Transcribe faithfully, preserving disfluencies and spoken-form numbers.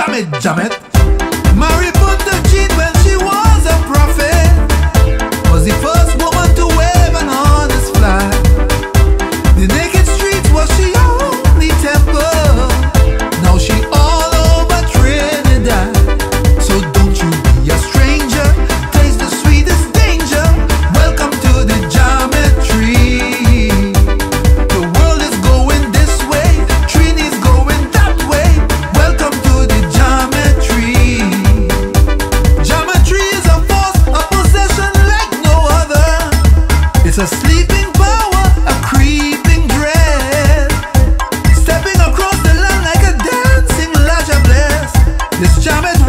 Jam it, jam it. Mary Potter cheat when she was a prophet. Was the first woman to wave an honest flag. The naked streets was she only temple. Now she all over Trinidad. So don't you be a stranger. Taste the sweetest danger. Welcome to the geometry. The world is going this way. Trini's going that way. Welcome to the geometry. Geometry is a force, a possession like no other. It's a sleeping power, a creeping dread. Stepping across the land like a dancing lajabless. This geometry